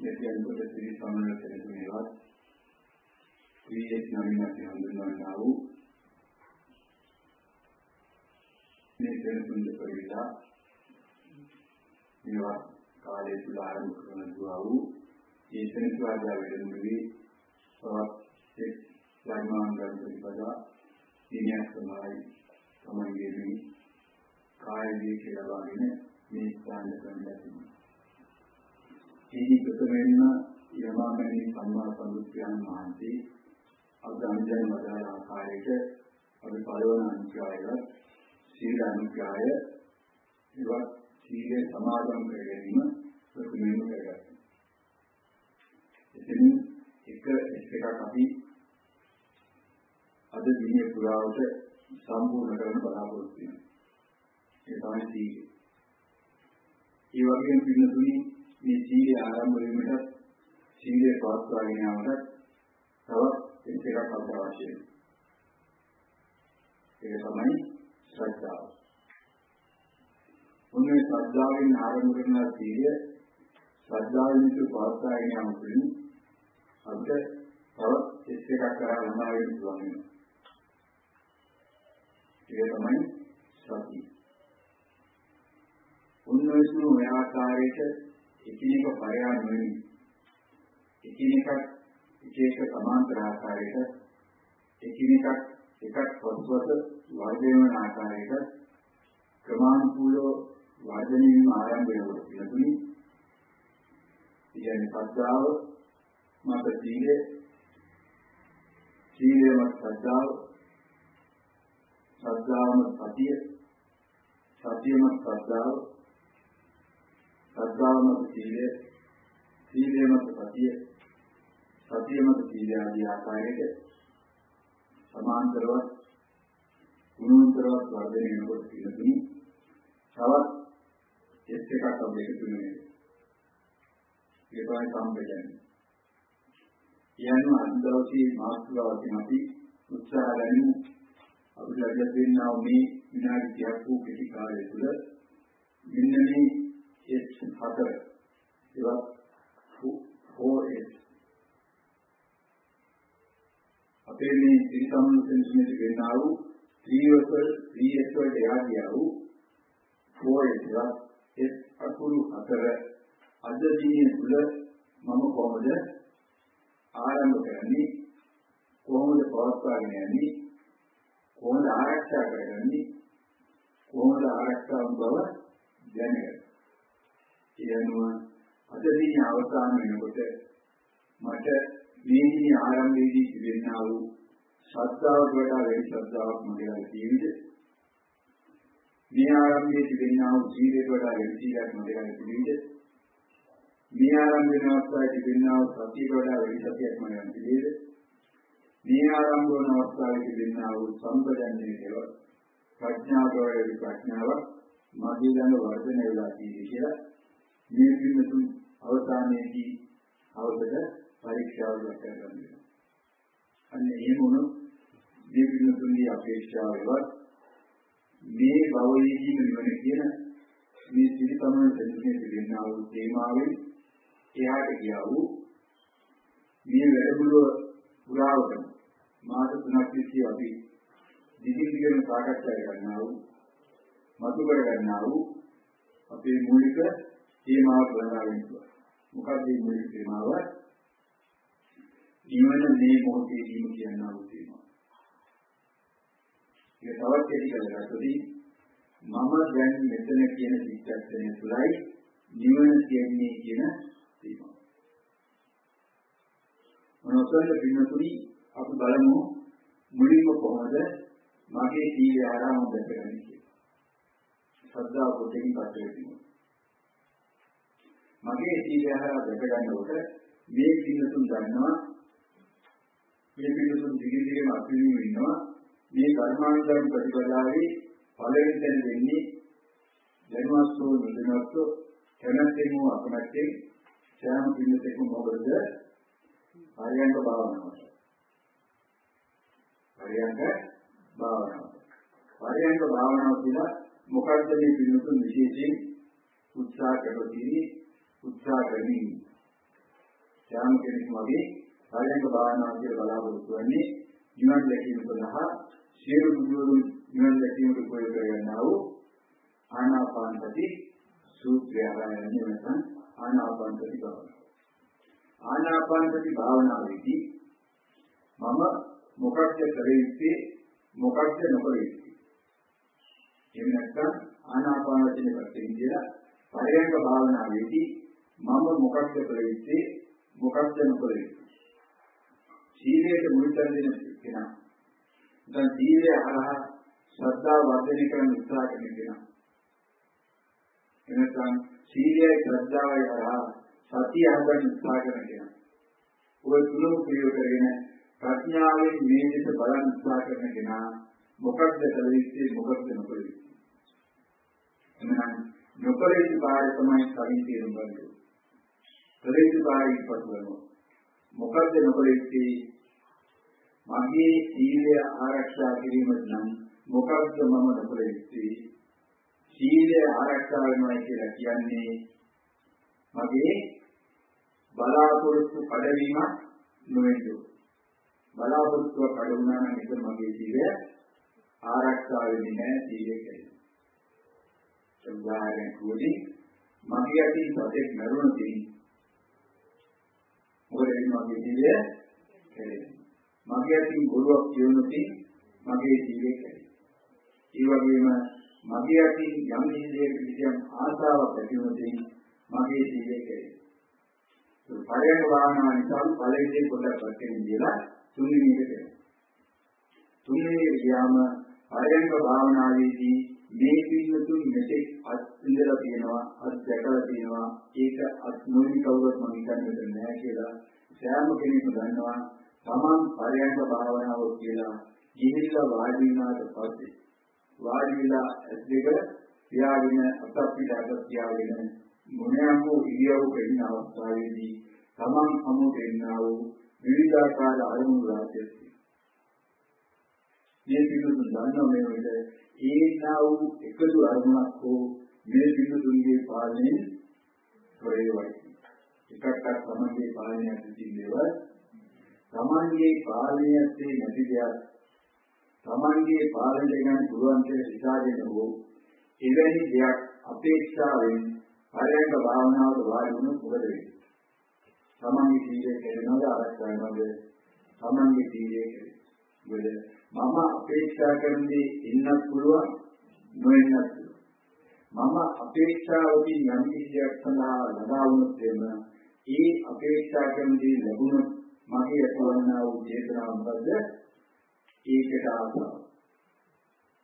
यदि अंकों से श्री सामने से तुम्हें बात श्री एक नवीन के आंदोलन लाओ ने तेरे पुण्य परिता युवा काले सुलार मुखरन दुआओ ये तेरे को आज आवेदन मिली और एक लाइमान दर्द की बजा तीन समाई समाई भी काय ये खेला बागी ने ये स्थान करने लगी यदि प्रथमेन यमामणि सम्मान समुद्यान महांति अगमजन मदाय आकारेट अभी पालवन अनुक्याय शील अनुक्याय युवा शील समागम करगनीम प्रथमेन करगत इतनी एक इसका काफी अद विनय पुरावत संपूर्ण करण बलापुरती ये समय सी ये वाक्य पिनसुनी ये चीज़ आराम वाली मटर, चीज़ें स्वास्थ्य वाली ना मटर, सब इनसे का फल प्राप्त है। ये समय श्रद्धा। उनमें श्रद्धा वाली आराम वाली ना चीज़ें, श्रद्धा वाली जो स्वास्थ्य वाली ना मटर, अब तक सब इनसे का करार हमारे जीवन में। ये समय श्रद्धी। उनमें इसमें व्यापारी के इतने का पर्याय नहीं, इतने का समांतर आता है इधर, इतने का फस्वत वादे में आता है इधर, कमान पूलो वादे में आरंभ हो रही है तुनी, यानी सद्दाव मत चीले, चीले मत सद्दाव, सद्दाव मत सत्य, सत्य मत सद्दाव सद्दाव मत सीले, सीले मत सत्य, सत्य मत सीले आदि आता है कि समांतरवत, गुणांतरवत वादे में इनको सीले तुम, सब इससे का सब लेके तुम्हें ये तो है काम करेंगे। यह नु अंतरावती मास्टरावती माती उत्साह लेने अब जब जब दिन नाव में बिना किसी आपको किसी कार्य सुधर बिना नहीं It's other. You are who is. Apparently, three someone sends me to get now. Three years old, they are here. Who is. You are. It's akuru other. Other thing is fuller. Mama komoda. Aram karani. Komoda pavasta karani. Komoda araksha karani. Komoda araksha umbava. Janegar. කියනවා අද දින අවසාන වෙනකොට මට මේ දින ආරම්භයේදී තිබෙනා වූ ශ්‍රද්ධාවට වඩා වෙන ශ්‍රද්ධාවක් මගේ ජීවිතේ මේ ආරම්භයේ තිබෙනා වූ ජීවිතයට වඩා වෙන ජීවිතයක් මගේ ජීවිතේ මේ ආරම්භ වෙන අවස්ථාවේ තිබෙනා වූ සතියට වඩා වෙන සතියක් මගේ ජීවිතේ මේ ආරම්භ වන අවස්ථාවේ තිබෙනා වූ සම්පදන්නේ දේව ප්‍රඥාවවල ප්‍රඥාව මගේ දන වර්ධනය වෙලා තියෙන්නේ කියලා ये भी तुम अवसाने की अवसर परीक्षा करते रहने अन्य ये मोनो ये भी तुम ये अपेक्षा और ये बावली की निर्माण किया ना ये चीज़ तमाम चीज़ें दिखना हो देमावे क्या किया हो ये वैरुलो पूरा होता मात्र सुनाती थी अभी जितनी दिनों में ताकत करना हो मधुकर करना हो अपने मूल्य का ये मार्ग बना लेंगे मुकाबले में ये मार्ग जीवन में बहुत ही जीवन की अन्ना होती है ये सवाल क्या निकलेगा तो दी मामा जन में तो न किया न शिक्षा से न सुलाई जीवन के अन्य किया न जीवन मनोसंग बिना तुरी आप बालमो मुड़ी को पहुँचे माँगे तीर आराम देते रहने के सदा को तेरी बातें मगे सीधे हरा देखा जाने वाले මේ පින්නතුන් දන්නවා මේ පින්නතුන් දිගින් දිගටම අත්විඳින්න වෙනවා මේ කර්මානුකූල ප්‍රතිපදාවේ පළවෙනි තැන වෙන්නේ ජනවාසෝ නිදනස්සෝ කැමැත්තෙන් හෝ අකමැත්තෙන් සෑම පින්නතෙක්ම මොකද ආර්යයන්ට බාවනවා ආර්යයන්ට බාවනවා ආර්යයන්ට බාවනවා කියලා මොකද්ද මේ පින්නතුන් විශේෂයෙන් උත්සාහ කරගන්නේ උත්සාහ කරන්නේ යාම් කෙනෙක් වගේ ආර්යයන්ට බාවනවා කියලා බලාපොරොත්තු වෙන්නේ නිවන් දැකීම සඳහා සියලු දුරුන් නිවන් දැකීමට උපයෝග කරගන්නා වූ ආනාපානසති සූත්‍රය ආරම්භ වෙනකන් ආනාපානසති භාවනාව. ආනාපානසති භාවනාවේදී මම මොකක්ද කරෙන්නේ මොකක්ද නොකරෙන්නේ. එහෙම නැත්නම් ආනාපානසතිය පැත්තෙන් කියලා පරයන්ක භාවනාවේදී මම මොකක්ද කරෙන්නේ මොකක්ද නොකරෙන්නේ. ජීවිතයට මුල් තැන දෙන කෙනා. දැන් ජීවිතය හරහා ශ්‍රද්ධාව වර්ධනය කරන්න උත්සාහ කරන කෙනා. එනසම් සීලය ශ්‍රද්ධාවයි හරහා සතිය හදන්න උත්සාහ කරන කෙනා. ඔය තුනම ප්‍රයෝග කරගෙන ප්‍රඥාවෙන් මේ දෙස බලන්න උත්සාහ කරන කෙනා මොකක්ද කලෙස්සේ මොකක්ද නොකලෙස්සේ. එහෙනම් නොකලෙස්සේ බාහිර තමයි කලින් තේරුම් ගන්න. කලෙස්සේ බාහිර පසුවෙනවා. මොකක්ද නොකලෙස්සේ මගේ සීලය ආරක්ෂා කිරීම නම් මොකක්ද මම නොකලෙස්සේ සීලය ආරක්ෂා වෙනවා කියලා කියන්නේ මගේ බලාපොරොත්තු කඩවීමක් නෙවෙයි. බලාපොරොත්තු කඩුණා නම් ඒක මගේ සීලය ආරක්ෂා වෙන්නේ නැහැ සීලෙක. සම්බාරයෙන් කුලී මගේ අතින් සතෙක් මරුණ දෙයි. මොකද මගේ සීලය කැඩේ. මගේ අතින් බොරුවක් කියනොතින් මගේ සීලය කැඩේ. ඒ වගේම මගේ අතින් යම් දෙයකින් ආසාවක් ඇති වුණොතින් මගේ ජීවිතේ කෙරේ. ඒ පරයන වාහනනිකල් පළවෙනි පොඩක් වශයෙන් කියලා තුන්වෙනි එක කරනවා. තුන්වෙනි වියාම පරයන භාවනාවේදී මේ පිළිතුරු මෙතෙක් අත්විඳලා තියෙනවා අත්දැකලා තියෙනවා ඒක අත්මොනි කවුරුත් මම හිතන්නේ නැහැ කියලා සෑම කෙනෙක්ම දන්නවා තමන් පරයන භාවනාව කියලා ජීවිතය වාඩි වුණාට පස්සේ වාඩිලා ඇද්දක පියාගෙන අත්පිටකට තියාගෙන මොනෑම ඉරියව්වක ඉන්න අවස්ථාවේදී තමන් හමු දෙන්නා වූ විවිධාකාර අරමුණු රාශියක් තියෙනවා. මේ පිටුතුන් දන්නා මේ වෙලේ ඒකා වූ එකතු අරමුණක් හෝ මේ පිටුතුන්ගේ පාලනය වේවයි. එකකට තමන්ගේ පාලනයක් තිබේව තමන්ගේ පාලනයක් නැති දෙයක් තමන්ගේ පාලනය ගැන පුළුවන් කියලා හිතාගෙන හෝ එවැනි දෙයක් අපේක්ෂාවෙන් පරයන්ක භාවනාවට වාඩි වුණොත් මොකද වෙන්නේ? තමන්ගේ සීලය කැඩෙනවද ආරක්ෂා වෙනවද? තමන්ගේ සීලය කැඩෙන්නේ. මම අපේක්ෂා කරන දේ ඉන්නත් පුළුවන් නොවෙන්නත් පුළුවන්. මම අපේක්ෂාවකින් යම් කිසියක් සඳහා ලබා වුණොත් ඒ අපේක්ෂා කරන දේ ලැබුණොත් මගේ ඇතිවන්නා වූ චේතනාව මොකද? ඒකට ආවා.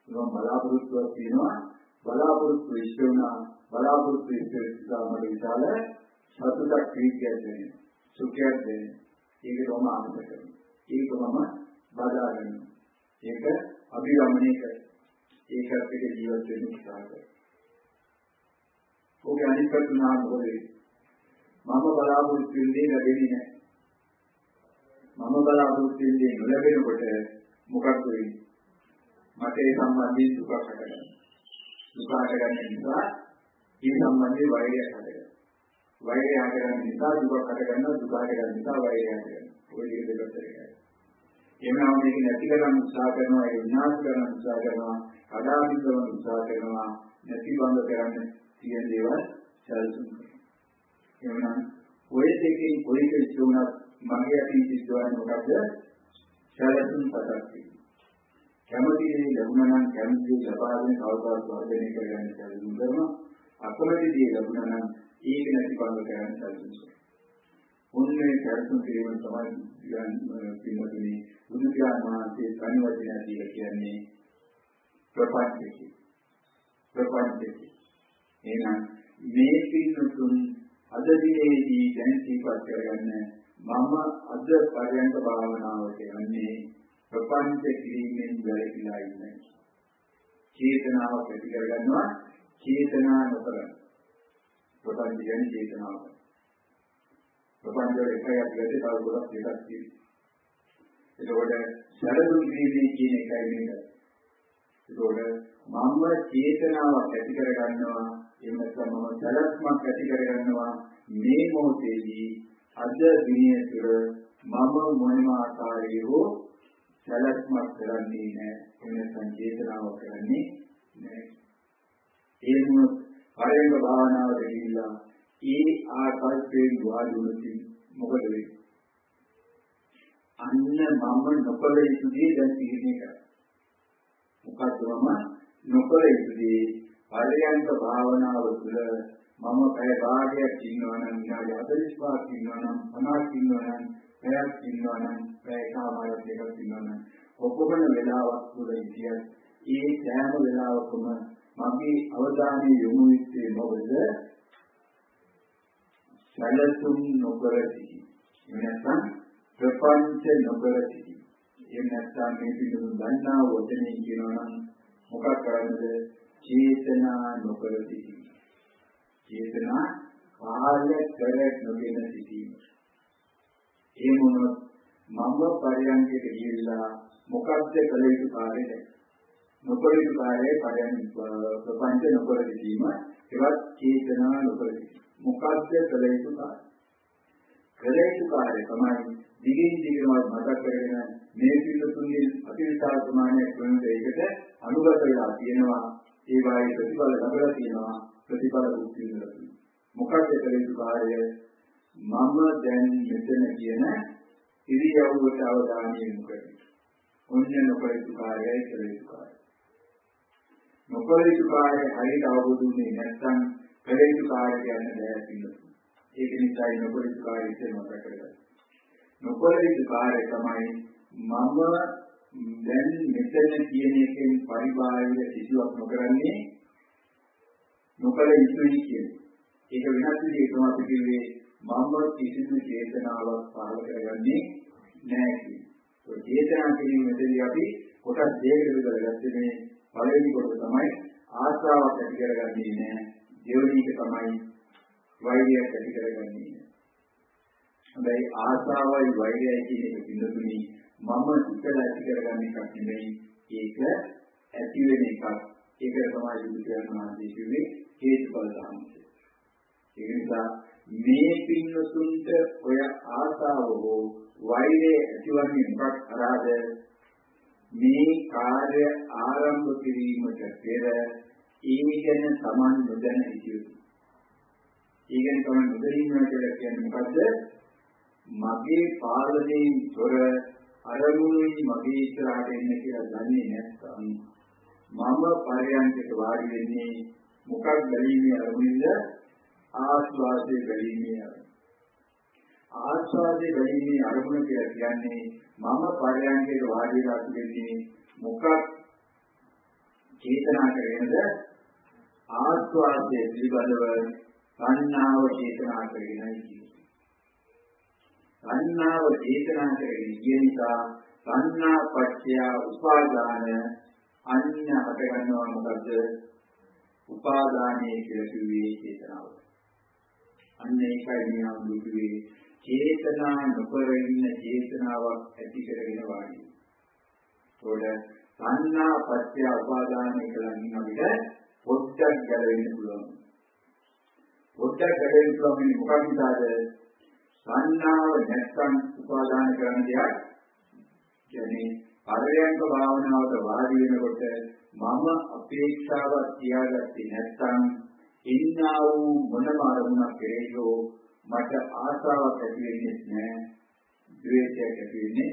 මම බලාපොරොත්තුවක් තියෙනවා බලාපොරොත්තු ඉස්සෙවනා බලාපොරොත්තු ඉස්සෙවලා මඩිතාල සතුටක් ප්‍රීතියක් දෙන සුඛයක් දෙන ඒකම ආනන්ද කරන ඒකම බාධා වෙන ඒක අභිරමණය කරන ඒක අපිට ජීවත් වෙන්න උත්සාහ කරන ඔක අනිත් කරුණා මොකදේ මම බලාපොරොත්තු වෙන්නේ ලැබෙන්නේ නැහැ මම බලාපොරොත්තු වෙන්නේ නොලැබෙනකොට මොකක්ද වෙන්නේ? මට ඒ සම්බන්ධයෙන් දුකක් හටගන්නවා. දුක හටගන්න නිසා ඒ සම්බන්ධයෙන් වෛරයක් හටගන්නවා. වෛරය හටගන්න නිසා දුකක් හටගන්නවා. දුක හටගන්න නිසා වෛරයක් හටගන්නවා. ඔය දෙක දෙකට එකයි. එමනම් මේක නැති කරන්න උත්සාහ කරනවා, ඒ විනාශ කරන්න උත්සාහ කරනවා, අදාමි කරන්න උත්සාහ කරනවා, නැතිවම කරන්න තියෙන දේවල් සැලසුම් කරනවා. එමනම් ඔය දෙකෙන් කොයි කෙරුණත් මගේ අතින් සිද්ධ වෙන්නේ මොකද්ද? සැලසුම් පදක් තියෙනවා. කැමති දේ ලැබුණා නම් කැමති දේ ලබාගෙන කවදාවත් වර්ධනය කරගන්න සැලසුම් කරනවා. අකමැති දේ ලැබුණා නම් ඒක නැතිවම කරන්න සැලසුම් කරනවා. ඔන්නේ සැලසුම් කිරීම තමයි පිළිබඳනේ බුදු දානමාසේ සංවර්ධනය කියලා කියන්නේ ප්‍රපංචකේ. එහෙනම් මේ පින්නතුන් අද දිනේදී දැන් සිහිපත් කරගන්න මම අද පරයන්ක භාවනාවට යන්නේ ප්‍රපංච ක්‍රීමෙන් වැළකීලා ඉන්නේ. චේතනාව ප්‍රති කරගන්නවා, චේතනා නොකර. ප්‍රපංච කියන්නේ චේතනාව. ප්‍රපංච වල එකයි අපි ගත්තේ තව ගොඩක් දෙකක් තියෙනවා. ඒකෝට සරදු ක්‍රීමේ කියන එකයි මේක. ඒකෝට මම චේතනාව ප්‍රති කරගන්නවා එමත්නම් මම සලස්මක් ඇති කරගන්නවා මේ මොහොතේදී අද දිනේ තුර මම මොනම ආකාරයේ හෝ සලස්මක් කරන්නේ නැහැ වෙන සංකේතනාවක් කරන්නේ නැහැ ඒ මොහොත පරිණත භාවනාව දෙවිලා ඒ ආකාරයෙන් වාදුණති මොකද වෙන්නේ අන්න මම නොකල යුතුදී දැන් තීරණය කරා මොකද මම නොකල යුතුදී පරියන්ත භාවනාව තුළ මම කය භාගයක් ඉන්නවා නම් විනාඩි 45ක් ඉන්නවා නම් 50ක් ඉන්නවා නම් 10ක් ඉන්නවා නම් ප්‍රයකාමාවක් දෙකක් ඉන්නවා නම් ඔක්කොම වෙලාවක් තුළ ඉතිහාස ඒ සෑම වෙලාවකම මගේ අවධානය යොමු වෙන්නේ මොකද? සැලසුම් නොකර සිටි. එහෙම නැත්නම් ප්‍රපංච නොකර සිටි. එහෙම නැත්නම් මේ පිළිබඳව දන්නා වචනේ කියනවා නම් මොකක් කරන්නද? चेतना नोकरती चेतना कार्य करे नोकेन सिटी ये मोनो मम पर्यंके गिल्ला मोकद्द कलेयु कार्य नोकरयु कार्य पर्यंक प्रपंच नोकरतीम एवत चेतना नोकरती मोकद्द कलेयु कार्य कमाई दिगिन दिगिनवा මතක් කරගෙන මේ පිළිතුරුන්ගේ අතිවිශාල ප්‍රමාණයක් වෙන දෙයකට අනුගත වෙලා තියෙනවා ඒ වාගේ ප්‍රතිඵල ලැබලා තියෙනවා ප්‍රතිඵල භුක්ති විඳිනවා මොකක්ද කලේතු කාර්යය මම දැන් මෙතන කියන ඉරියව්වට අවධානය යොමු කරනවා ඔන්න නොකලේතු කාර්යයයි කලේතු කාර්යය නොකලේතු කාර්යය හරියට අවබෝධුනේ නැත්නම් කලේතු කාර්යය යන දැන පිළිතුරු ඒක නිසා නොකලේතු කාර්යය ඉතින් මතක කරගන්න නොකලේතු කාර්යය තමයි මම දැන් මෙතන කියන එකෙන් පරිබාහිර කිසිවක් නොකරන්නේ නොකල යුතුයි කියන්නේ. ඒක වෙනස් විදිහට තමයි කිව්වේ මම කිසිදු චේතනාවක් පාල කරගන්නේ නැහැ කියන්නේ. ඒ චේතනා පිළිමේදී අපි කොටස් දෙකකට බෙදගත්තේ මේ පළවෙනි කොටස තමයි ආශාවක් ඇති කරගන්නේ නැහැ. දෙවෙනි එක තමයි වෛරයක් ඇති කරගන්නේ නැහැ. හැබැයි ආශාවයි වෛරයයි කියන එක පිළිබඳව මම ඉතල ඇති කරගන්න එකක් නෙමෙයි ඒක ඇති වෙන එකක් ඒක තමයි බුදුන් වහන්සේ කිව්වේ හේතුඵල ධර්මය ඒ නිසා මේ පින්නසුන්ට ඔය ආසාව හෝ වෛරය ඇතිවන්නේ මොකක් කරාද මේ කාර්ය ආරම්භ කිරීමට පෙර ඊගෙන සමන් නොදැන ඉතිවි ඊගෙන සමන් නොදැනීම කියලා කියන්නේ මොකද්ද මගේ පාලනයෙන් තොර අරමුණුයි මගේ ඉස්සරහට එන්න කියලා දන්නේ නැත්නම් මම පරයන්කට වාඩි වෙන්නේ මොකක් බැලීමේ අරමුණින්ද ආස්වාදයේ බැලීමේ අරමුණ ආස්වාදයේ බැලීමේ අරමුණ කියලා කියන්නේ මම පරයන්කට වාඩි වෙලා ඉන්නේ මොකක් චේතනා කරගෙනද ආස්වාදයේ පිළිබඳව සංඥාව චේතනා කරගෙනයි කියන්නේ සංඥාව චේතනා කරගෙන කියන නිසා සංඥා පත්‍ය උපාදාන අන්‍ය හට ගන්නවා මොකද උපාදානයේ කියලා කිව්වේ චේතනාව. අන්න ඒකයි මෙයා දුකේ චේතනා නොකර ඉන්න චේතනාවක් ඇති කරගෙන වාඩි. ඒතකොට සංඥා පත්‍ය උපාදානය කියලා නම් අපිට පොඩ්ඩක් ගැලවෙන්න පුළුවන්. පොඩ්ඩක් ගැලවෙන්න පුළුවන් මොකක් නිසාද? සංඥාව නැත්නම් උපාදාන කරන දෙයක් කියන්නේ පරයන්ක භාවනාවට වාඩි වෙනකොට මම අපේක්ෂාවක් තියාගත්තේ නැත්නම් ඉන්නා වූ මොනම අරමුණක් කෙරෙහිෝ මට ආසාවක් ඇති වෙන්නේ නැහැ ද්වේෂයක් ඇති වෙන්නේ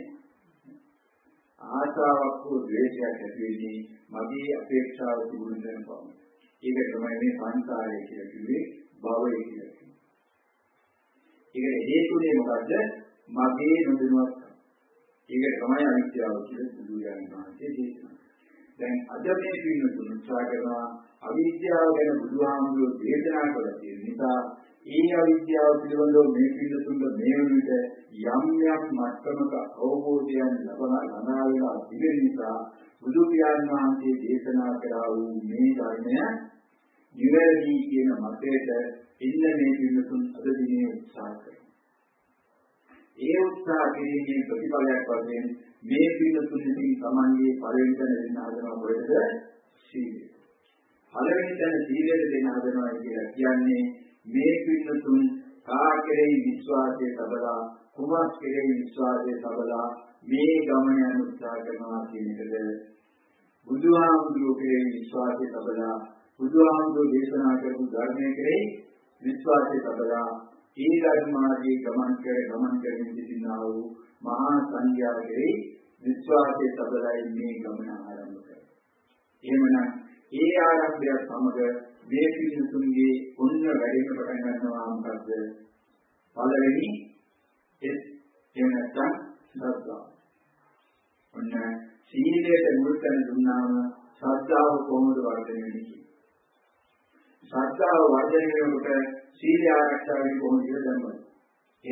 ආසාවක් හෝ ද්වේෂයක් ඇති වෙන්නේ මගේ අපේක්ෂාව තිබුණ දෙයක් වගේ. ඒක තමයි මේ සංසාරය කියලා කිව්වේ භවය කියලා. ඒකට හේතුනේ මොකද්ද? මගේ නොදැනුවත්. ඒකට තමයි අවිද්‍යාව කියලා බුදුරජාණන් වහන්සේ දේශනා කළේ. දැන් අද මේ පින්න තුන උත්සාහ කරනවා අවිද්‍යාව ගැන බුදුහාමුදුරුවෝ දේශනා කළ තියෙන නිසා ඒ අවිද්‍යාව පිළිබඳව මේ පිළිතුරු මේ විදිහට යම් යම් මට්ටමක අවබෝධයන් ලබා ගන්නවා කියන නිසා බුදු පියාණන් වහන්සේ දේශනා කරා වූ මේ ධර්මය නිවැරදි කියන මතයට ඉන්න මේ පිළිතුරු අද දිනේ උත්සාහ කරනවා. ඒ උත්සාහ කිරීමේ ප්‍රතිඵලයක් වශයෙන් මේ පිළිතුරුකින් සමන්ගේ පරිවර්තන වෙන ආදරම වලද සීලය. පළවෙනි තැන සීලයට දෙන ආදරමයි කියලා කියන්නේ මේ පින්නතුන් කාකරේ විශ්වාසයේ සබලා කුමස් කෙරේ විශ්වාසයේ සබලා මේ ගමන යන උත්සාහ කරනවා කියන එකද බුදුහාමුදුරුවෝ කෙරේ විශ්වාසයේ සබලා බුදුහාමුදුරුවෝ දේශනා කරපු ධර්මයේ කෙරේ විශ්වාසයේ සබලා ඒ ධර්මාදී ගමන් කරමින් සිටිනා වූ මහා සංඝයා කෙරේ විශ්වාසයේ සබලා මේ ගමන ආරම්භ කරනවා. එහෙමනම් ඒ ආරම්භය සමග මේ පිළිතුරුගේ ඔන්න වැඩිම පටන් ගන්නවා මොකද්ද? පළවෙනි ඒ එනකන් සද්ධා. ඔන්න සීලයට මුල්තැන දුන්නාම සද්ධාව කොහොමද වර්ධනය වෙන්නේ? සද්ධාව වර්ධනය වෙනකොට සීල ආරක්ෂා වෙන්නේ කොහොමද කියලා දන්නවා.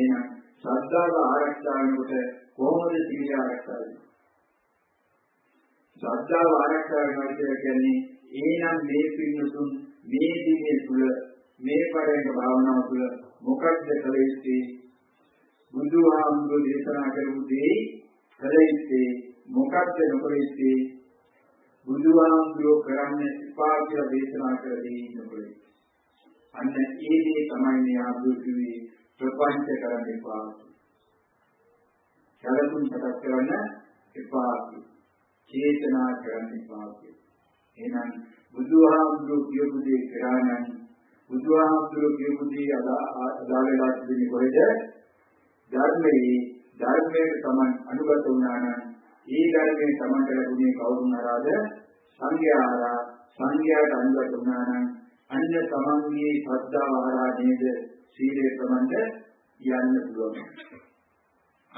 එහෙනම් සද්ධාව ආරක්ෂා වෙනකොට කොහොමද සීල ආරක්ෂා වෙන්නේ? සද්ධාව ආරක්ෂා වෙනවා කියන්නේ එහෙනම් මේ පින්නතුන් මේ දිනේ තුල මේ පරයක භාවනාව තුල මොකක්ද කළ යුත්තේ? බුදුහාමුදුරේ දේශනා කරපු දේ කළ යුත්තේ මොකක්ද නොකළ යුත්තේ? බුදුහාමුදුරෝ කරන්නේ ඉපා කියලා දේශනා කර දෙන්නේ නොකළ යුත්තේ. අන්න ඒ දේ තමයි මේ ආධුර්තුවේ ප්‍රපංච කරන්න එපා. සැලසුම් සකස් කරන්න එපා. චේතනා කරන්න එපා. එහෙනම් බුදුහාමුදුරුවෝ කියපු දේ කරා නම් බුදුහාමුදුරුවෝ කියපු දේ අදාළලා තිබෙන්නේ කොහෙද? ධර්මයේ ධර්මයට තමයි අනුගත වුණා නම් ඒ ධර්මයෙන් තමයි ලැබුණේ කවුරුන් හරහාද? සංඝයා හරහා. සංඝයාට අනුගත වුණා නම් අන්න තමන්ගේ ශ්‍රද්ධාව හරහා නේද සීලය සමන්ද යන්න පුළුවන්.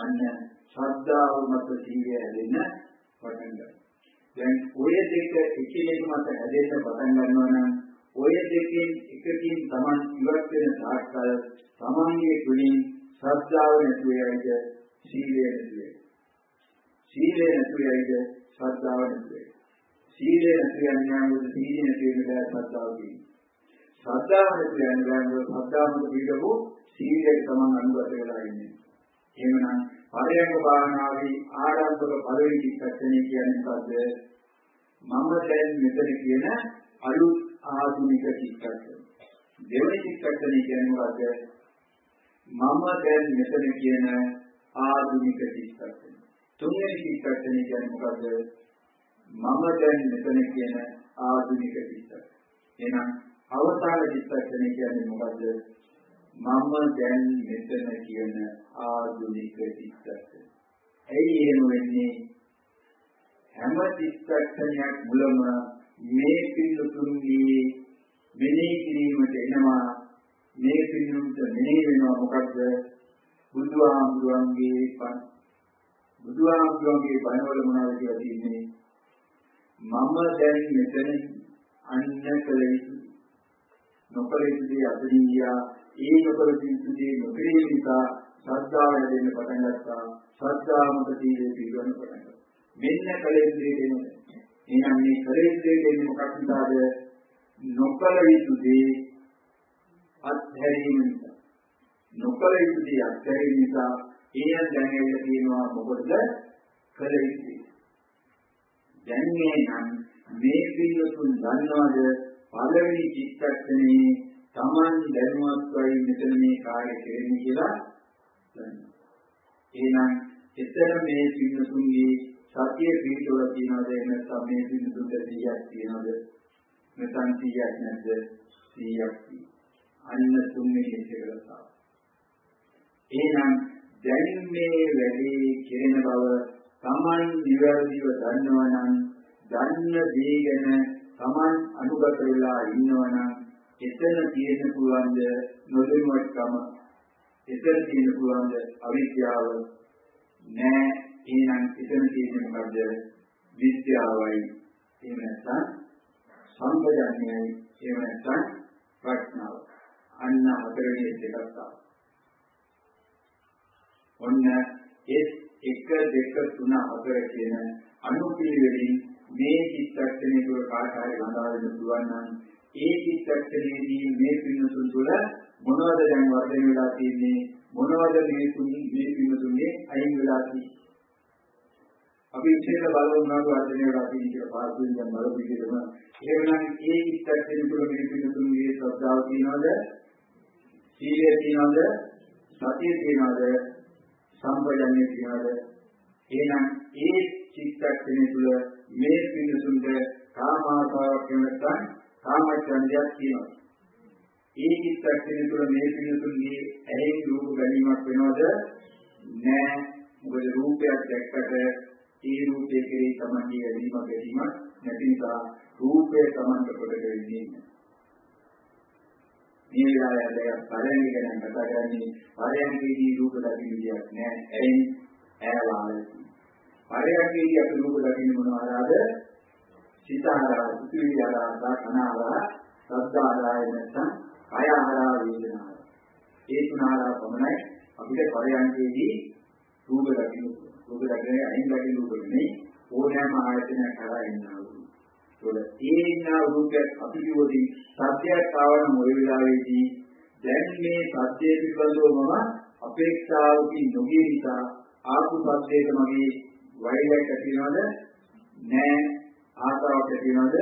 අන්න ශ්‍රද්ධාව මත සීලය ඇලෙන පටන් ගන්නවා. දැන් ඔය දෙක එකිනෙක මත හැදෙන්න පටන් ගන්නවා නම් ඔය දෙකෙන් එකකින් Taman ඉවත් වෙන සාකල් Tamanගේ තුලින් ශ්‍රද්ධාව නැති වෙයිද සීලය නැති වෙයි. සීලය නැති වෙයිද ශ්‍රද්ධාව නැති වෙයි. සීලය නැති යනකොට සීලය නැති වෙනකොට ශ්‍රද්ධාව තියෙනවා. ශ්‍රද්ධාව නැති යනකොට ශ්‍රද්ධාවට පිටවෙව සීලයට Taman අනුගත වෙලා ඉන්නේ. එහෙමනම් පරයක භාවනාවේ ආරම්භක පළවෙනි පිටකණේ කියන්නේ මොකද? මම දැන් මෙතන කියන අලුත් ආධුනික පිටකණ. දෙවෙනි පිටකණේ කියන්නේ මොකද? මම දැන් මෙතන කියන ආධුනික පිටකණ. තුන්වෙනි පිටකණේ කියන්නේ මොකද? මම දැන් මෙතන කියන ආධුනික පිටකණ. එහෙනම් අවසාන පිටකණේ කියන්නේ මොකද? මම දැන් මෙතන කියන ආධුනික චිත්තක්ෂණය. ඇයි එහෙම වෙන්නේ? හැම චිත්තක්ෂණයක් මුලම මේ පිළිතුරුන්ගේ මෙනෙහි කිරීමට එනවා. මේ පිළිතුරුන්ට මෙනෙහි වෙනවා මොකක්ද? බුදුහාමුදුරන්ගේ පණ. බුදුහාමුදුරන්ගේ පණවල මොනවද කියලා තියෙන්නේ? මම දැන් මෙතන අන්නකලෙයි නොකලෙයි අදින්දියා ඒ නොකලෙයි නොකලෙයි නිසා ශ්‍රද්ධාව වැඩෙන්න පටන් ගත්තා. ශ්‍රද්ධාවන්ත සීලය පිළිගන්න පටන් ගත්තා. මෙන්න කලෙන්දේ දෙන්නේ. එහෙනම් මේ කලෙන්දේ දෙන්නේ මොකක් නිසාද? නොකල යුතු දේ අත්හැරීම නිසා. නොකල යුතු දේ අත්හැරීම නිසා එහෙන් දැනෙන්න තියෙනවා මොකද? කල යුතු දේ. දැන් මේනම් මේ පිළිතුරු දන්නවද? පළවෙනි චිත්තක්ෂණේ Taman දැනුවත් වෙයි මෙතන මේ කාර්යය කෙරෙන්නේ කියලා. එහෙනම් එතන මේ පින්නතුන්ගේ සතිය පිටවල තියනවාද? නැත්නම් මේ පින්නතුන්ට 100ක් තියනවාද? නැත්නම් 100ක් නැද්ද? 100ක් තියෙනවා. අන්න තුන්වෙනි එකේදලා තමයි. එහෙනම් දැන් මේ වැඩේ කෙරෙන බව Taman නිවැරදිව දන්නවනම් දන්න දේ ගැන Taman අනුගත වෙලා ඉන්නවනම් එතන තියෙන පුළුවන් ද නොදෙමකම එතන තියෙන පුළුවන් ද අවිද්‍යාව නෑ. එහෙනම් එතන තියෙන මොකද? විද්‍යාවයි. එහෙම නැත්නම් සංවේදනයයි. එහෙම නැත්නම් ප්‍රඥාව. අන්න හතරේ දෙකක් තමයි. ඔන්න ඒ 1 2 3 4 කියන අනුපිළිවෙලින් මේ චිත්තක්ෂණය තුළ කාර්යය වඳාගෙන පුළුවන් නම් ඒ චිත්තක්ෂණයේදී මේ පින්නතුන් තුළ මොනවද දැන් වර්ධනය වෙලා තියෙන්නේ, මොනවද මේ තුنين මේ පින්නතුන්ගේ අයින් වෙලා තියෙන්නේ. අපි ඉතින් බලමු මොනවද වර්ධනය වෙලා තියෙන්නේ කියලා පාඩුවෙන් දැන් බලමු කියනවා. එහෙමනම් ඒ චිත්තක්ෂණය තුළ මේ පින්නතුන්ගේ ශ්‍රද්ධාව තියනවද, සීලය තියනවද, සතිය තියනවද, සම්පජන්‍ය තියනවද? එහෙනම් ඒ චිත්තක්ෂණය තුළ මේ පින්නතුන්ට කාම ආසාවක් නැත්නම් කාමච්ඡන්දයක් තියෙනවා. ඒ චිත්තක්ෂණය තුළ මේ පින්නතුන්ගේ ඇලෙන රූප ගැනීමක් වෙනවද? නැහැ. මොකද රූපයක් දැක්කට ඒ රූපය කෙරෙහි තමයි ඇලීමක් ගැනීමක් නැති නිසා රූපය සමන්ත කොට වෙන්නේ නැහැ. මේ විලායය පරයන්ක ගැන කතා කරන්නේ පරයන්කේදී රූප දකින්න විදියක් නැහැ. ඇයි? ඇලවාලයි. පරයන්කේදී අපි රූප දකින්න මොන ආරාද? චිත්ත ආරාද, කුලී ආරාද, කන ආරාද, ශබ්ද ආරාද නැත්නම් කාය ආරාද වේදනා. ඒ තුන ආරාද පමණයි අපිට පරයන්කේදී රූප දකින්න. රූප දකින්නේ අයින් දකින්න ඕනේ ඕනෑම ආයතනයක් කරා ඉන්නවා. ඒනා රූපයක් අපිටෝදී සත්‍යයක් ආවන මොළ විලාවේදී දැන් මේ සත්‍ය පිළිබඳවම අපේක්ෂාවකින් නොගිය නිසා ආපු සත්‍යයට මගේ වෛරයක් ඇති වෙනවද? නෑ. ආසාවක් ඇති වෙනවද?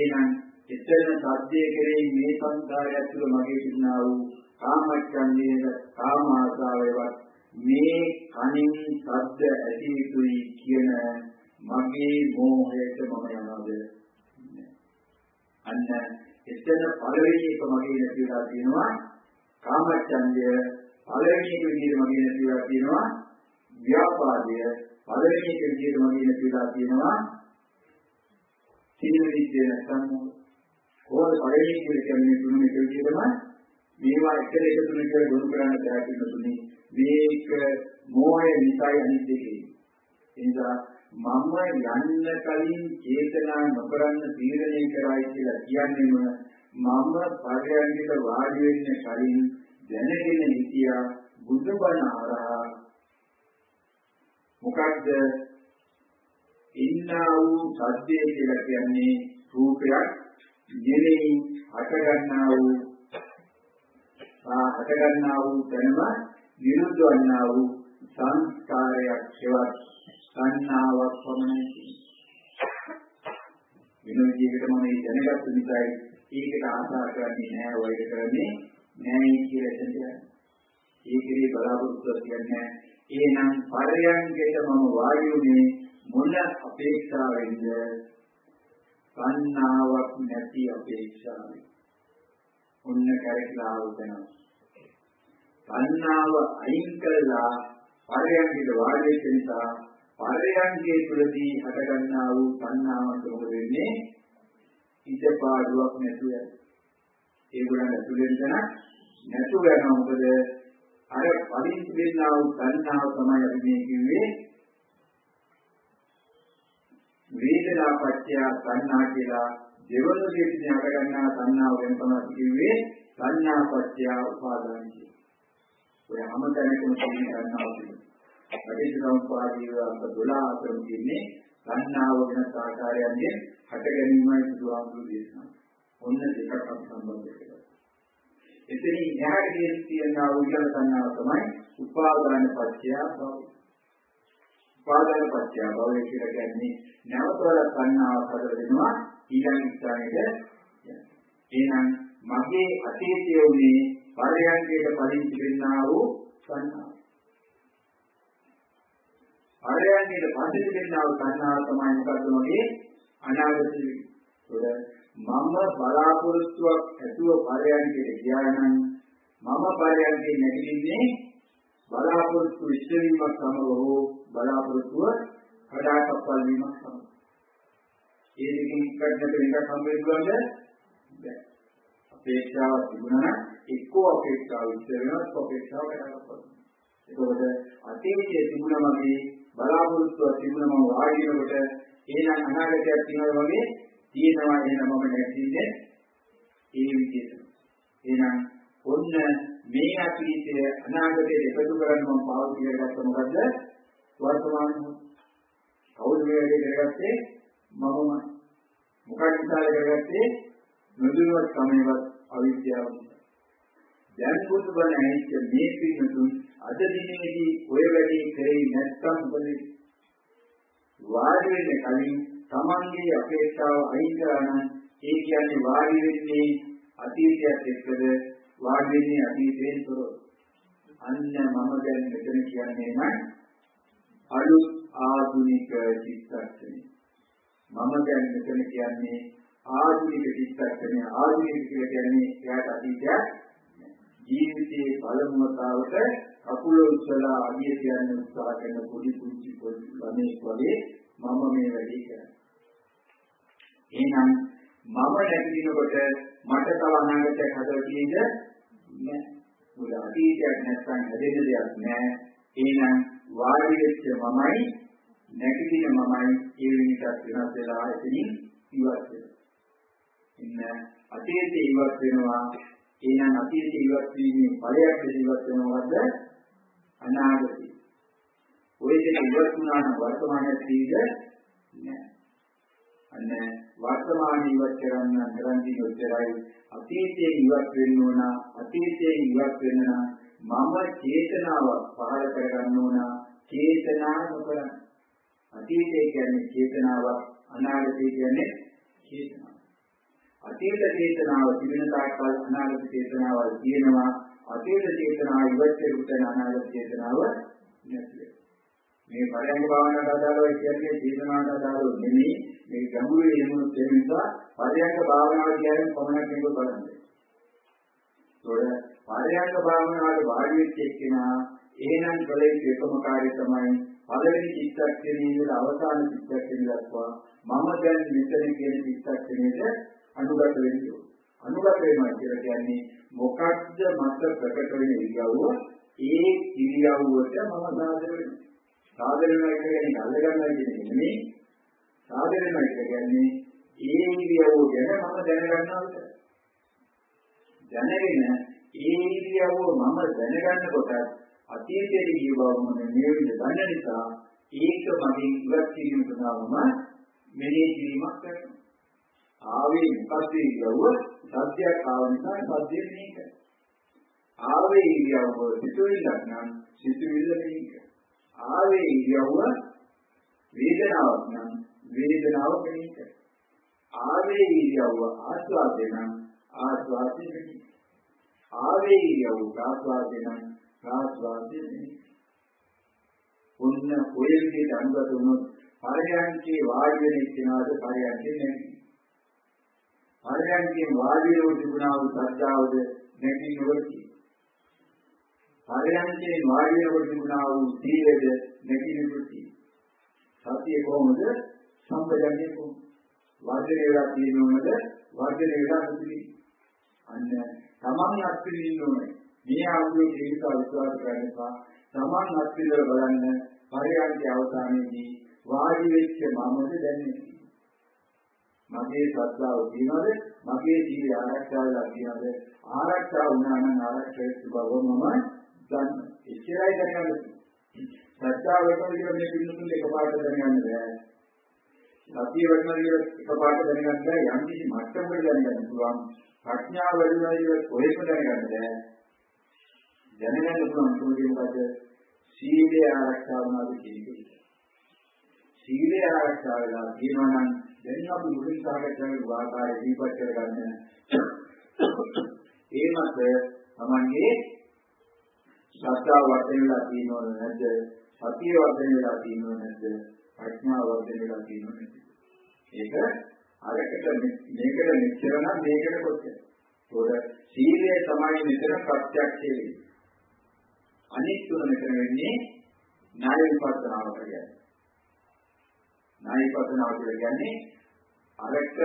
එහෙනම් එතන සත්‍ය කෙරෙහි මේ සංස්කාරය ඇතුළ මගේ තිබුණා වූ කාමච්ඡන්දයේද කාම ආසාවේවත් මේ කණින් සත්‍ය ඇති යුතුයි කියන මගේ මෝහයට මම යනවාද? අන්න එතන පළවෙනි එක මගේ නැතිලා තියෙනවා කාමච්ඡන්දය, පළවෙනි එක විදිහට මගේ නැතිලා තියෙනවා ව්‍යාපාදය, පළවෙනි එක විදිහට මගේ නැතිලා තියෙනවා සිනවිදේ නැත්නම් කොහොමද පළවෙනි එක කියන්නේ තුන එක විදිහටම මේවා එකට එකතු කරලා ගොනු කරන්න බැහැ කියලා තුනේ මේක මෝහය නිසායි අනිත් දෙකේ. එනිසා මම යන්න කලින් චේතනා නොකරන්න තීරණය කරයි කියලා කියන්නේම මම පරයන්කට වාඩි වෙන්න කලින් දැනගෙන හිටියා බුදුබණ ආරහා මොකක්ද ඉන්නා වූ සත්‍යය කියලා කියන්නේ රූපයක් නෙමෙයි හට ගන්නා වූ දැනම නිරුද්ධ වන්නා වූ සංස්කාරයක් හෙවත් සංනාවක් පමණයි තියෙන්නේ. වෙන විදිහකටම මේ දැනගත්තු නිසායි ඒකට ආශා කරන්නේ නැහැ, වෛර කරන්නේ නැහැ කියලා හිතනවා. ඒකේ බලාපොරොත්තු කියන්නේ එහෙනම් පරයන්කට මම වාඩි වුණේ මොන අපේක්ෂාවෙන්ද? සංනාවක් නැති අපේක්ෂාවෙන්. ඔන්න කරකලා උදනවා. සංනාව අයින් කළා පරයන්කට වාඩි වෙච්ච නිසා පරයන්ගේ තුලදී හටගන්නා වූ සංනාමක මොකද වෙන්නේ? ඉද පාඩුවක් නැතුව ඒගොල්ලන් ඇතුළෙන් තනක් නැතුව යනවා. මොකද අර පරිින් දෙන්නා වූ සංනාව තමයි අපි මේ කිව්වේ වේදනා පත්‍ය සංනා කියලා. දෙවන දෙකෙන් හටගන්නා සංනාව වෙන තමයි කිව්වේ සංනා පත්‍ය උපාදාන කියලා. ඔය හැමතැනකම සංනාව තියෙනවා. පටිච්චසමුප්පාදීව අප 12 අතර තියෙන්නේ සංනාව වෙන ආකාරයන්ගෙන් හට ගැනීමයි බුදුආමෝ දේශනා. ඔන්න දෙකක් අපි සම්බන්ධ කරගන්නවා. එතනින් ඥානයේ තියෙනා උගල සංනාව තමයි උපාදානපත්ත්‍යව. උපාදානපත්ත්‍යව කියලා කියන්නේ නැවතවල සංනාව හතර දෙනවා ඊළඟ ස්ථානයේ. එහෙනම් මගේ අතීතයේ උනේ පරයන්කේට පරිින් තිබෙනා වූ සංනාව. ආරයන්ගේ පදිත දෙන්නා වූ සංනාව තමයි මොකද මොලේ අනාගතයේ. ඒක මම බලාපොරොත්තුවක් ඇතුව පරයන්කට ගියා නම් මම පරයන්ගේ නැගින්නේ බලාපොරොත්තු ඉස්සරීමක් සමග හෝ බලාපොරොත්තුව කඩාකප්පල් වීමක් සමග. ඒ දෙකෙන් එකකට එකක් සම්බන්ධවද? බැ. අපේක්ෂාව තිබුණා නම් එක්කෝ අපේක්ෂාව ඉස්සර වෙනස් අපේක්ෂාව කඩාකප්පල්. ඒකවල අතීතයේ තිබුණා වගේ බලාපොරොත්තු තිබුණම වාඩි වෙනකොට එහෙනම් අනාගතයක් තියනවා වගේ තියෙනවා. එහෙනම් මම නැතිනේ ඒ විදිහට එහෙනම් ඔන්න මේ අතීතය අනාගතයට එකතු කරගෙන මම පාවිච්චි කරගත්ත මොකද්ද? වර්තමාන කවුද මේ වැඩේ කරගත්තේ? මමමයි. මොකක්ද ඉස්සරහ කරගත්තේ? නොදැනුවත් සමයවත් අවිද්‍යාව නිසා. දැන් බුදුබණ ඇහිච්ච මේ පින්තුන් අද දිනෙදී ඔය වැඩේ කරේ නැත්නම් මොකද? වාඩි වෙන්න කලින් තමන්ගේ අපේක්ෂාව අයින් කරගන්න. ඒ කියන්නේ වාඩි වෙන්නේ අතීතයත් එක්කද වාඩි වෙන්නේ අතීතයෙන් තොරව. අන්න මම දැන් මෙතන කියන්නේ නම් අලුත් ආධුනික චිත්තක්ෂණය. මම දැන් මෙතන කියන්නේ ආධුනික චිත්තක්ෂණය. ආධුනික කියන්නේ එයාට අතීතයක් ජීවිතයේ බලමතාවට කකුල උස්සලා අගිය කියන්නේ උත්සාහ කරන පොඩි පුංචි පොඩි ළමෙක් වගේ මම මේ වැඩේ කරන්නේ. එහෙනම් මම දැකිනකොට මට තව අනාගතයක් හදලා තියෙද නෑ. මොකද අතීතයක් නැත්නම් හැදෙන්න දෙයක් නෑ. එහෙනම් වාඩි වෙච්ච මමයි නැගිටින මමයි ඒ වෙනසක් වෙනස් වෙලා එතනින් ඉවත් වෙනවා. එන්න අතීතේ ඉවත් වෙනවා. එහෙනම් අතීතේ ඉවත් වීමේ බලයක් ඉවත් වෙනවද? අනාගතේ. ඔය දෙක ඉවත් වුණා නම් වර්තමානයේ තියෙද නෑ. අන්න වර්තමාන ඉවත් කරන්න අතරන්දී උත්තරයි අතීතයේ ඉවත් වෙන්න ඕන. අතීතයේ ඉවත් වෙන්න මම චේතනාවක් පහළ කරගන්න ඕන. චේතනා නොකරන අතීතය කියන්නේ චේතනාවක්, අනාගතය කියන්නේ චේතනාවක්. අතීත චේතනාව තිබෙන තාක්කල් අනාගත චේතනාවල් තියෙනවා. අතීත චේතනාව ඉවත් වෙන අනාගත චේතනාව නැති වෙනවා. මේ පරයන්ක භාවනාවට අදාළව කියන්නේ චේතනාවට අදාළව නෙමෙයි. මේ ගැඹුරේ එමුණු තේම නිසා පරයන්ක භාවනාව කියන්නේ කොහොමද කියලා බලන්න. ඒතොර පරයන්ක භාවනාවට වාඩි වෙච්ච එක්කෙනා එහෙනම් කලේ එකම කාර්යය තමයි පළවෙනි චිත්තක්ෂණයේ ඉඳලා අවසාන චිත්තක්ෂණය දක්වා මම දැන් මෙතන කියන චිත්තක්ෂණයට අනුගත වෙන්න ඕන. අනුගත වෙනවා කියන්නේ මොකක්ද මත ප්‍රකට වෙන ඉරියව්ව, ඒ ඉරියව්වට මම සාදර වෙනවා. සාදරණය කියන්නේ අල්ලගන්නවා කියන්නේ නෙමෙයි. සාදරණය කියන්නේ ඒ ඉරියව්ව ගැන මම දැනගන්නවා විතරයි. දැනගෙන ඒ ඉරියව්ව මම දැනගන්න කොට අතීතයේ ගිය බව මම නිවැරදිව දන්න නිසා ඒක මගෙන් ඉවත් කිරීම සඳහාම මෙනෙහි කිරීමක් කරනවා. ආවේ මොකද ඉරියව්ව? සත්‍යයක් ආව නිසා සත්‍යය මෙනෙහි කරනවා. ආවේ ඉරියව්ව සිතුවිල්ලක් නම් සිතුවිල්ල මෙනෙහි කරනවා. ආවේ ඉරියව්ව වේදනාවක් නම් වේදනාව මෙනෙහි කරනවා. ආවේ ඉරියව්ව ආස්වාදේ නම් ආස්වාදේ මෙනෙහි කරනවා. ආවේ ඉරියව්ව ආස්වාදේ නම් ආස්වාදේ මෙනෙහි කරනවා. ඔන්න ඔය විදිහට අනුගත වුණොත් පරයන්කේ වාඩි වෙන ඉතිනාද පරයන්කේ නැති. පරයන්කේ වාඩි වෙන තිබුණා වූ සත්‍යාවද නැති නොවති. පරයන්කේ වාඩි වෙන තිබුණා වූ සීලද නැති නොවති. සතිය කොහොමද සම්පජන්ණය කොහොමද වර්ධනය වෙලා තියෙනවද වර්ධනය වෙලා නැතිද? අන්න තමන් අත්විඳින්න ඕනේ. මේ ආගමේ ජීවිත විශ්වාස කරනවා තමන් අත්විඳලා බලන්න පරයන්කේ අවසානයේදී වාඩි වෙච්ච මමද දැන් මගේ ශ්‍රද්ධාව තියනද මගේ ජීවිත ආරක්ෂාවලා තියනද ආරක්ෂා වුණා නම් ආරක්ෂිත බව මම දන්න. එච්චරයි දැනගන්න. ශ්‍රද්ධාව වෙනකොට මේ පිළිතුරු එකපාරට දැනගන්න බෑ. සතිය වෙනකොට එකපාරට දැනගන්න බෑ. යම් කිසි මට්ටමකට දැනගන්න පුළුවන්. ප්‍රඥාව වෙනකොට කොහෙම දැනගන්න බෑ. දැනගන්න පුළුවන් මොකද මොකද සීලය ආරක්ෂා වුණාද කියන එක. සීලය ආරක්ෂා වෙලා තියෙනවා නම් දැන් අපි මුලින් සාකච්ඡාවේ වාකාය දීපත් කරගන්න. ඒ මත තමන්ගේ ශ්‍රද්ධාව වර්ධනය වෙලා තියෙනවද නැද්ද? සතිය වර්ධනය වෙලා තියෙනවද නැද්ද? ප්‍රඥාව වර්ධනය වෙලා තියෙනවද නැද්ද? ඒක අරකට මේකට මෙච්චර නම් මේකට කොච්චර. ඒතකොට සීලය තමයි මෙතන ප්‍රත්‍යක්ෂ වෙන්නේ. අනිත් තුන මෙතන වෙන්නේ ණය විපස්සනාවට කියන්නේ. ණය විපස්සනාව කියන්නේ අරක 100ට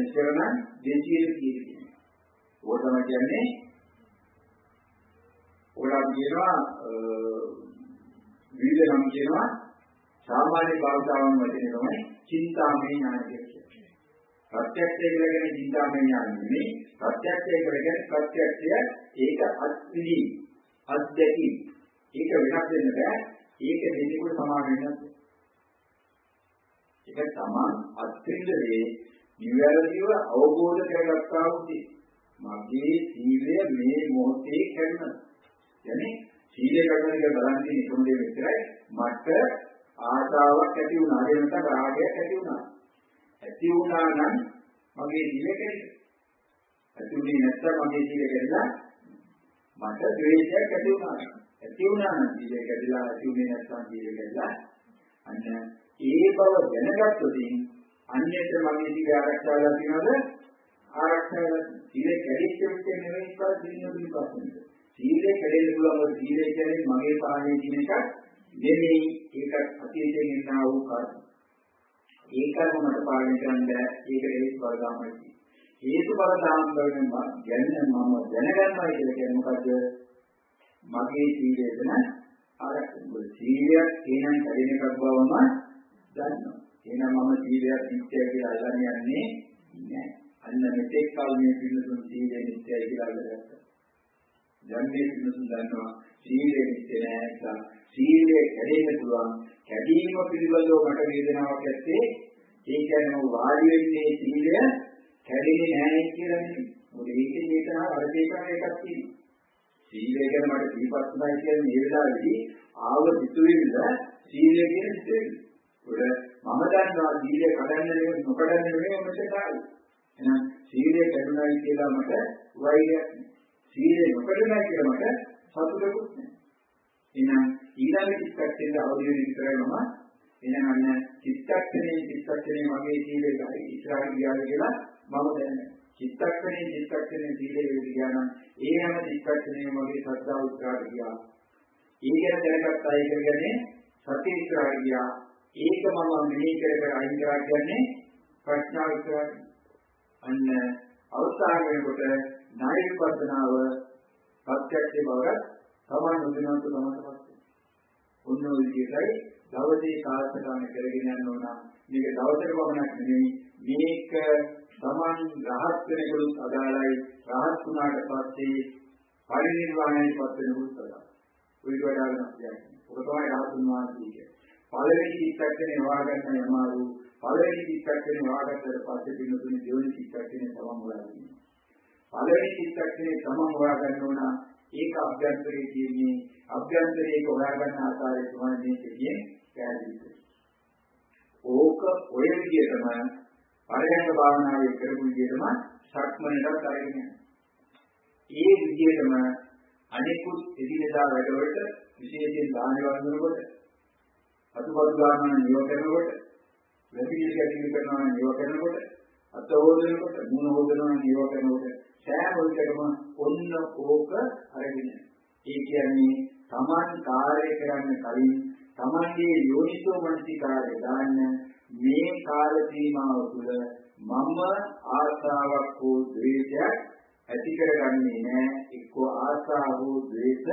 මෙච්චර නම් 200ට කියන්නේ. ඕක තමයි කියන්නේ ඔයා කියනවා විවිධ නම් කියනවා සාමාන්‍ය භාෂාවෙන් වචනේ තමයි චින්තාමය ඥානය කියන්නේ. प्रत्यक्ष चिंतामय ज्ञानी प्रत्यक्ष प्रत्यक्ष एक अति अत्यति एक विनाशेन सामने एक समान अत्रिंदे निव्याजीव अवबोध करता होती मगे शीले मे मोहते खेलना यानी शीले कटने बला निकमले मित्र मत आशाव कटी होना रागे कटी होना ඇති වුණා නම් මගේ ජීවිතේ ඇති වුණේ නැත්නම් මගේ ජීවිතේ මට ද්වේෂයක් ඇති වුණා. ඇති වුණා නම් ජීවිතේ ඇදලා ඇති වුණේ නැත්නම් ජීවිතේ අන්න ඒ බව දැනගත්තොතින් අන්නේට මගේ ජීවිතය ආරක්ෂාලා තියනද ආරක්ෂාලා ජීවිතේ කැඩිච්චෙත් නෙවෙයි කර දිනුනු ප්‍රශ්නද ජීවිතේ කැඩෙන්න පුළුවන් ජීවිතේ කියන්නේ මගේ පාණේ කියන එක නෙමෙයි ඒක අතීතයෙන් එනවා වූ කාරණා एक मत पालन एक बलधाम हेतु बलधाम मम जनगण मगे सीरियन सीरिया कड़ने कब्बन मम सीरिया नित्यागी अन्न मेटे काल में सीरिया नित्यागी जन्मे सुंदर सीरिया नित्य සීලය කැඩෙන්න පුළුවන් කැඩීම පිළිබඳව මට වේදනාවක් ඇත්තේ ඒ කියන්නේ වාඩි වෙන්නේ සීලය කැඩෙන්නේ නැහැ කියන්නේ මොකද ඒකේ වේදනාව අරදේකම එකක් තියෙනවා සීලය ගැන මට දීපත්මයි කියන්නේ මේ වෙලාවේදී ආව පිටුවිල්ල සීලය කියන දෙයක් උඩ මම දන්නවා සීලය කඩන්න නෙවෙයි නොකඩන්න නෙවෙයි මම කාරණා එහෙනම් සීලය කැඩුණායි කියලා මට වෛරයක් නැහැ සීලය නොකඩුණායි කියලා මට සතුටකුත් නැහැ එහෙනම් ඊළඟ චිත්තක්ෂණයට අවදි වෙන්න ඉතරමම එනහන්න චිත්තක්ෂණේ මගේ ජීවිතයයි ඉස්සරහින් ගියාද කියලා මම දැනගන්න. චිත්තක්ෂණේ ජීවිතේ විද්‍යානම් ඒ හැම චිත්තක්ෂණේම මගේ ශ්‍රද්ධාව උත්සාහය ගියා. ඊගෙන දැනගත්තා ඒක කියන්නේ සතිය ඉස්සරහ ගියා. ඒක මම මෙහි කරගෙන අයින් කරා කියන්නේ ප්‍රඥාව ඉස්සරහ. අන්න අවසාන වෙනකොට ණය විපස්සනාව ප්‍රත්‍යක්ෂේ බවට සමාන උදිනන්ත තමයි. ඔන්න ඔය විදිහටයි දවසේ සාර්ථකවම කරගෙන යන්න ඕන. මේක දවසට පමණක් නෙමෙයි. මේක සමාන රහත් වෙනකොට අදාළයි. රහත් වුණාට පස්සේ පරිණිරවාණයට පත් වෙනකොට තමයි. උඩට වඩා වෙනස් කියන්නේ. ඔක තමයි රහත් වුණා කියන්නේ. පළවෙනි චිත්තක්ෂණේ හොයාගන්න යමාරු. පළවෙනි චිත්තක්ෂණේ හොයාගත්තට පස්සේ පින්තුනේ දෙවෙනි චිත්තක්ෂණේ තමම හොයාගන්න. පළවෙනි චිත්තක්ෂණේ තමම හොයාගන්න ඕන. ඒක අභ්‍යන්තරයේ තියෙන්නේ අභ්‍යන්තරයේ හොයා ගන්න ආකාරය තමයි මේකේ කියන්නේ. ඕක ඔය විදිහටම පරිණත භාවනාවේ කරපු විදිහටම සක්මනටත් අරගෙන යනවා. ඒ විදිහටම අනිකුත් එදිනෙදා වැඩවලට විශේෂයෙන් දාන වන්දනකොට අතුපත් ගන්න නියම කරනකොට වැඩිවිලි ගැටීම් කරනවා නියම කරනකොට අතෝදනකොට මුණ හොදනවා නියම කරනකොට සෑම විටකම ඔන්න ඕක අරගෙන ඒ කියන්නේ සමාන කාර්ය කරන්න කලින් සමාන්ගේ යෝනිසෝ මනසිකාරය දාන්න මේ කාල සීමාව තුළ මම ආශාවක් හෝ ද්වේෂයක් ඇති කරගන්නේ නැහැ එක්කෝ ආශාව හෝ ද්වේෂ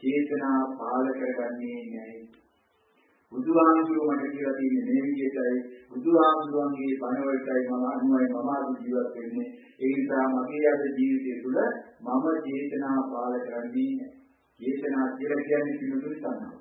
චේතනා පාල කරගන්නේ නැහැ බුදුහාමුදුරුවෝ මට කියලා තියෙන්නේ මේ විදිහටයි බුදුහාමුදුරුවන්ගේ පණවලටයි මම අනුමයි මම ආදී ජීවත් වෙන්නේ ඒ නිසා මගේ අද ජීවිතය තුළ මම චේතනා පාල කරන්නේ නැහැ චේතනා කියලා කියන්නේ කිනුදුනි තණ්හාව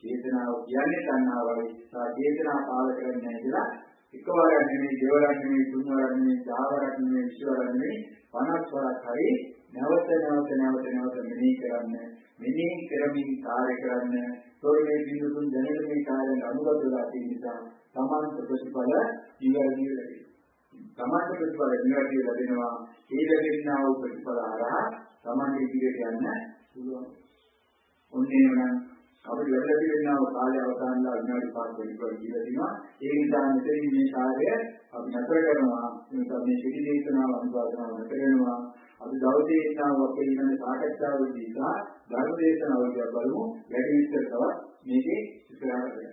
චේතනාව කියන්නේ තණ්හාවයි සා චේතනා පාල කරන්නේ නැහැ කියලා එකවරක් නෙමෙයි දෙවරක් නෙමෙයි තුන්වරක් නෙමෙයි දහවරක් නෙමෙයි 20වරක් නෙමෙයි 50 වරක් හරි නැවත මෙනෙහි කරන්න මෙනෙහි කරමින් කාර්ය කරන්න තොරේ බිඳුන් දැනෙන මේ කාර්යයන් අනුගතලා තියෙන නිසා සමාන්ත ප්‍රතිඵල ඉවරදී ලැබෙනවා සමාන්ත ප්‍රතිඵල ඉවරදී ලැබෙනවා ඒ ලැබෙනා වූ ප්‍රතිඵල හරහා සමාන්ත ඉදිරියට යන්න පුළුවන් ඔන්නේ නම් අපිට වැඩි වෙනා වූ කාර්ය අවසන්ලා විනාඩි 5ක් විතර ඉවරදිනවා ඒ නිසා මෙතනින් මේ කාර්යය අපි නතර කරනවා එතන මේ පිළිදේශනාව අනුගතව නතර වෙනවා අපි දවසේතාව අපේ ඉන්න සාකච්ඡාවේදී සා ධර්මදේශනාවලිය බලමු වැඩි විස්තර තවත් මේකේ ඉස්සරහට දෙන්න.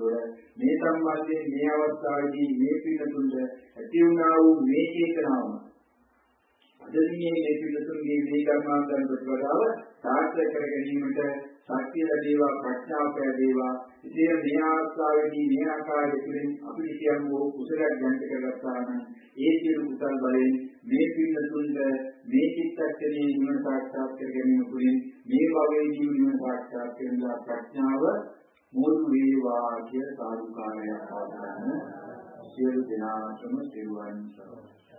ඒතකොට මේ සම්බන්ධයෙන් මේ අවස්ථාවේදී මේ පිළිතුරුට ඇති වුණා වූ මේ චේතනාව අදදී මේ පිළිතුරුගේ මේ කර්මාන්තන ප්‍රතිපදාව සාර්ථක කර ගැනීමට ශක්ති කියලා දේවා ප්‍රඥාව කියලා දේවා ඉතින් මේ ආස්වාවේදී මේ ආකාරයෙන් තුලින් අපිට කියන්නේ කුසලයක් ගන්න කරගත්තා නම් ඒ කියන කුසල් බලයෙන් මේ පින්නතුන්ද මේ චිත්තක්ෂණයේ නිවන සාක්ෂාත් කර ගැනීම තුලින් මේ වගේ ජීවන සාක්ෂාත් කරලා ප්‍රඥාව මුල් වේවා කියලා සාධුකාරයක් ආදාන සියලු දෙනාටම සිරුවන් සරණයි